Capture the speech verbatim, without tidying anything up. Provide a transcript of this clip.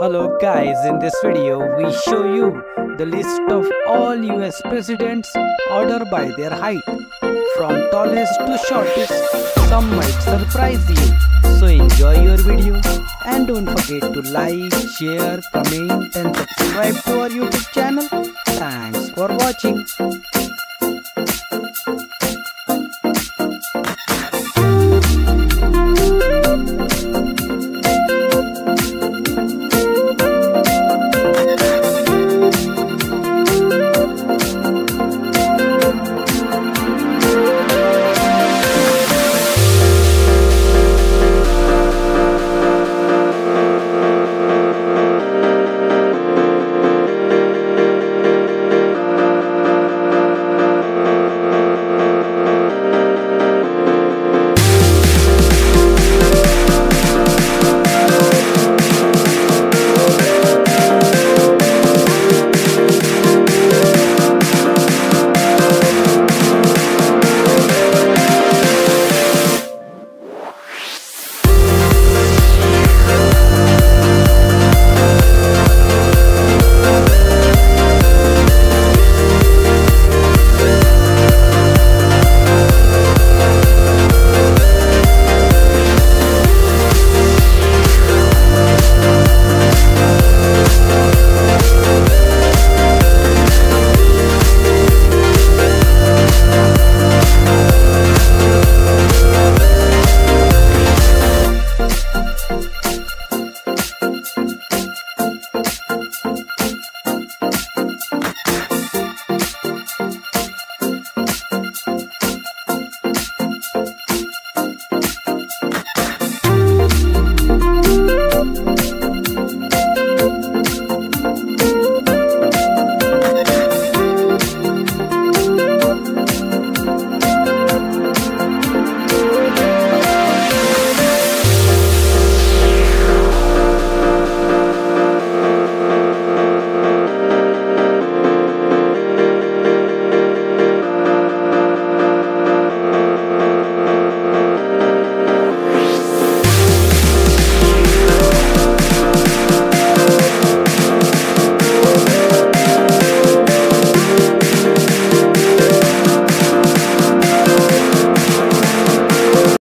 Hello guys, in this video we show you the list of all U S presidents ordered by their height. From tallest to shortest, some might surprise you. So enjoy your video and don't forget to like, share, comment and subscribe to our YouTube channel. Thanks for watching.